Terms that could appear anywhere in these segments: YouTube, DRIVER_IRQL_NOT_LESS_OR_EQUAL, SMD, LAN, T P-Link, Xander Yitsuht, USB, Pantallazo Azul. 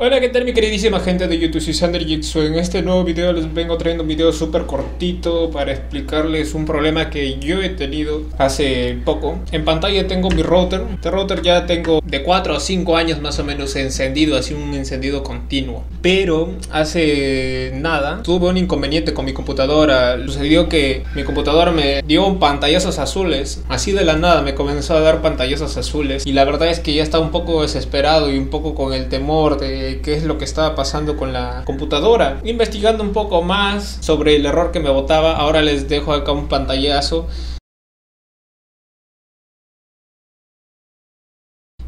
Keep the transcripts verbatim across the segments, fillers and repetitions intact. Hola, ¿qué tal mi queridísima gente de YouTube? Soy Xander Yitsuht. En este nuevo video les vengo trayendo un video súper cortito para explicarles un problema que yo he tenido hace poco. En pantalla tengo mi router. Este router ya tengo de cuatro a cinco años más o menos encendido, así un encendido continuo. Pero hace nada tuve un inconveniente con mi computadora. Sucedió que mi computadora me dio pantallazos azules. Así de la nada me comenzó a dar pantallazos azules. Y la verdad es que ya estaba un poco desesperado y un poco con el temor de qué es lo que estaba pasando con la computadora. Investigando un poco más sobre el error que me botaba, ahora les dejo acá un pantallazo.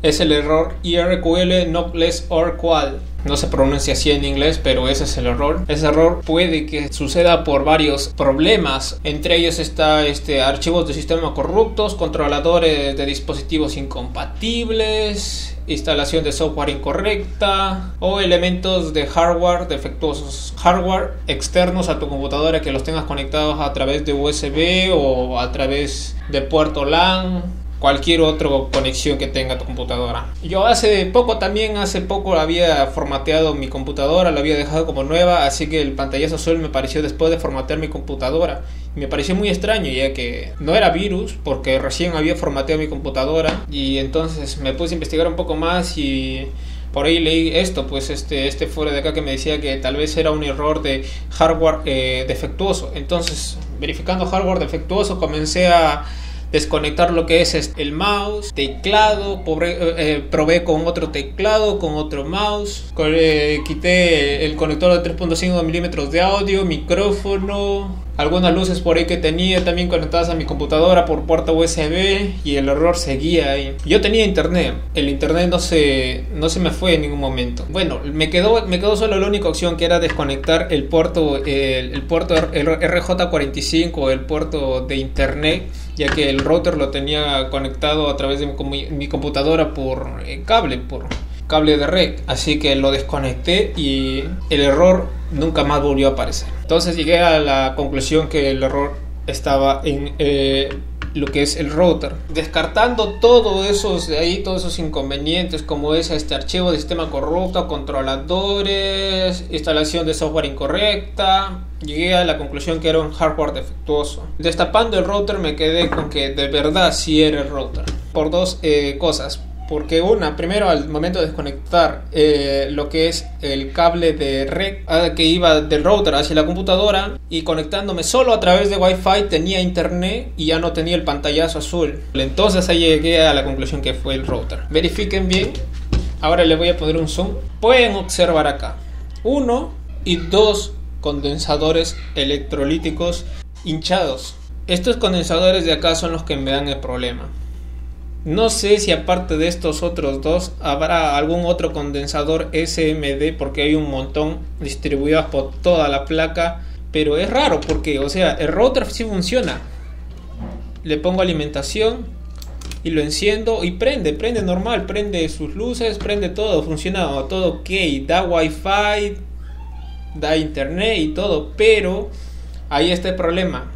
Es el error I R Q L not less or equal. No se pronuncia así en inglés, pero ese es el error. Ese error puede que suceda por varios problemas. Entre ellos está este, archivos de sistema corruptos, controladores de dispositivos incompatibles, instalación de software incorrecta o elementos de hardware defectuosos. Hardware externos a tu computadora que los tengas conectados a través de U S B o a través de puerto LAN. Cualquier otra conexión que tenga tu computadora. Yo hace poco también, hace poco había formateado mi computadora, la había dejado como nueva, así que el pantallazo azul me apareció después de formatear mi computadora. Me pareció muy extraño, ya que no era virus, porque recién había formateado mi computadora, y entonces me puse a investigar un poco más y por ahí leí esto, pues este, este fuera de acá que me decía que tal vez era un error de hardware eh, defectuoso. Entonces, verificando hardware defectuoso, comencé a desconectar lo que es el mouse, teclado, pobre, eh, probé con otro teclado, con otro mouse, con, eh, quité el conector de tres punto cinco milímetros de audio, micrófono, algunas luces por ahí que tenía también conectadas a mi computadora por puerta U S B, y el error seguía ahí. Yo tenía internet, el internet no se, no se me fue en ningún momento. Bueno, me quedó, me quedó solo la única opción, que era desconectar el puerto, el, el puerto el R J cuarenta y cinco, el puerto de internet, ya que el router lo tenía conectado a través de mi, mi computadora por eh, cable, por cable de red, así que lo desconecté y el error nunca más volvió a aparecer. Entonces llegué a la conclusión que el error estaba en eh, lo que es el router. Descartando todos esos de ahí, todos esos inconvenientes, como es este archivo de sistema corrupto, controladores, instalación de software incorrecta, llegué a la conclusión que era un hardware defectuoso. Destapando el router me quedé con que de verdad sí era el router, por dos eh, cosas. Porque una, primero al momento de desconectar eh, lo que es el cable de red que iba del router hacia la computadora, y conectándome solo a través de Wi-Fi tenía internet y ya no tenía el pantallazo azul. Entonces ahí llegué a la conclusión que fue el router. Verifiquen bien. Ahora le voy a poner un zoom. Pueden observar acá uno y dos condensadores electrolíticos hinchados. Estos condensadores de acá son los que me dan el problema. No sé si aparte de estos otros dos habrá algún otro condensador S M D, porque hay un montón distribuidos por toda la placa. Pero es raro porque, o sea, el router sí funciona. Le pongo alimentación y lo enciendo y prende, prende normal, prende sus luces, prende todo, funciona todo ok, da wifi, da internet y todo, pero ahí está el problema.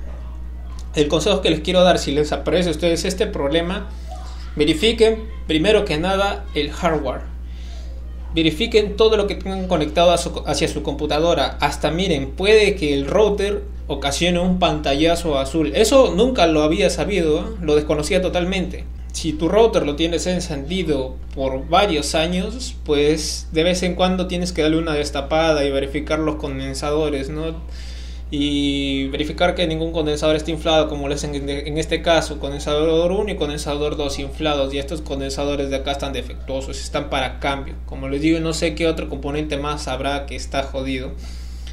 El consejo que les quiero dar, si les aparece a ustedes este problema, verifiquen primero que nada el hardware. Verifiquen todo lo que tengan conectado a su, hacia su computadora. Hasta miren, puede que el router ocasione un pantallazo azul. Eso nunca lo había sabido, ¿eh? Lo desconocía totalmente. Si tu router lo tienes encendido por varios años, pues de vez en cuando tienes que darle una destapada y verificar los condensadores, ¿no? Y verificar que ningún condensador esté inflado, como les en, en este caso, condensador uno y condensador dos inflados, y estos condensadores de acá están defectuosos, están para cambio. Como les digo, no sé qué otro componente más habrá que está jodido.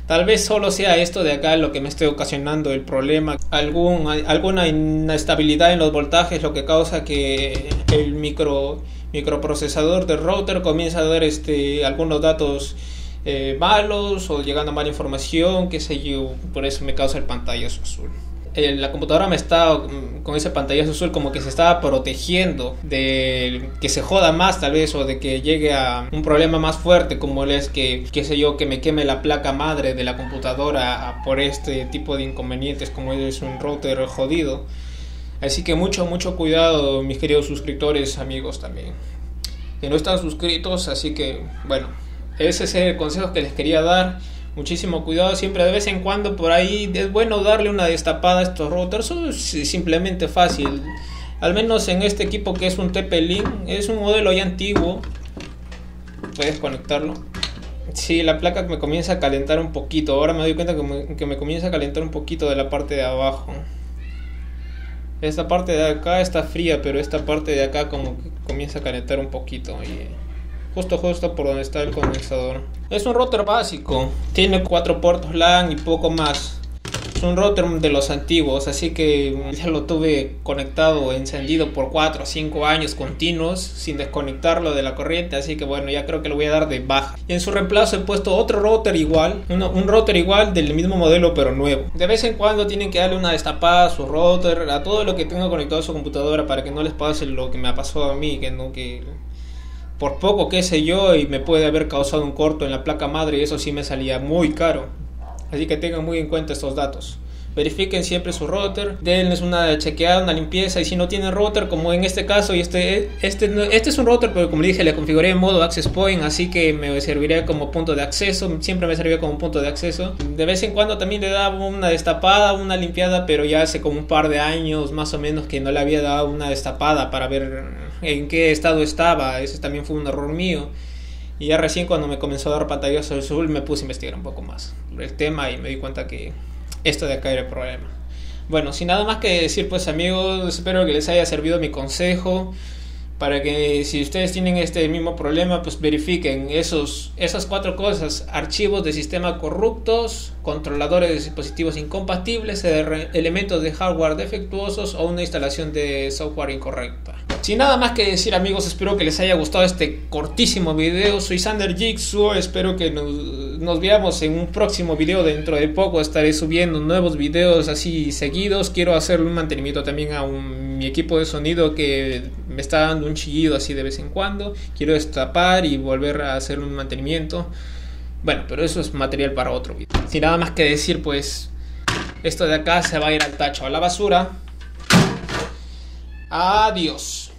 Tal vez solo sea esto de acá lo que me esté ocasionando el problema. Algún, alguna inestabilidad en los voltajes, lo que causa que el micro, microprocesador del router comience a dar este, algunos datos Eh, malos o llegando a mala información, qué sé yo, por eso me causa el pantallazo azul. Eh, la computadora me está con ese pantallazo azul como que se estaba protegiendo de que se joda más tal vez, o de que llegue a un problema más fuerte, como es que, qué sé yo, que me queme la placa madre de la computadora por este tipo de inconvenientes, como es un router jodido. Así que mucho, mucho cuidado, mis queridos suscriptores, amigos también, que no están suscritos, así que bueno. Ese es el consejo que les quería dar. Muchísimo cuidado, siempre de vez en cuando por ahí es bueno darle una destapada a estos routers. Es simplemente fácil, al menos en este equipo que es un T P-Link, es un modelo ya antiguo. Puedes conectarlo. Sí, la placa me comienza a calentar un poquito. Ahora me doy cuenta que me, que me comienza a calentar un poquito de la parte de abajo. Esta parte de acá está fría, pero esta parte de acá como que comienza a calentar un poquito. Y justo justo por donde está el condensador. Es un router básico. Tiene cuatro puertos LAN y poco más. Es un router de los antiguos, así que ya lo tuve conectado, encendido por cuatro o cinco años continuos sin desconectarlo de la corriente, así que bueno, ya creo que lo voy a dar de baja. Y en su reemplazo he puesto otro router igual, uno, un router igual del mismo modelo pero nuevo. De vez en cuando tienen que darle una destapada a su router, a todo lo que tenga conectado a su computadora, para que no les pase lo que me ha pasado a mí, que no que... por poco qué sé yo y me puede haber causado un corto en la placa madre, y eso sí me salía muy caro. Así que tengan muy en cuenta estos datos. Verifiquen siempre su router, denles una chequeada, una limpieza, y si no tienen router, como en este caso, y este, este, este es un router, pero como le dije, le configuré en modo access point, así que me servirá como punto de acceso, siempre me sirvió como punto de acceso. De vez en cuando también le daba una destapada, una limpiada, pero ya hace como un par de años más o menos que no le había dado una destapada para ver en qué estado estaba. Ese también fue un error mío. Y ya recién cuando me comenzó a dar pantallazo azul me puse a investigar un poco más el tema y me di cuenta que esto de acá era el problema. Bueno, sin nada más que decir, pues amigos, espero que les haya servido mi consejo para que si ustedes tienen este mismo problema, pues verifiquen esos, esas cuatro cosas: archivos de sistema corruptos, controladores de dispositivos incompatibles, elementos de hardware defectuosos o una instalación de software incorrecta. Sin nada más que decir, amigos, espero que les haya gustado este cortísimo video. Soy Xander Yitsuht, espero que nos, nos veamos en un próximo video. Dentro de poco estaré subiendo nuevos videos así seguidos. Quiero hacer un mantenimiento también a un, mi equipo de sonido que me está dando un chillido así de vez en cuando. Quiero destapar y volver a hacer un mantenimiento. Bueno, pero eso es material para otro video. Sin nada más que decir, pues esto de acá se va a ir al tacho, a la basura. Adiós.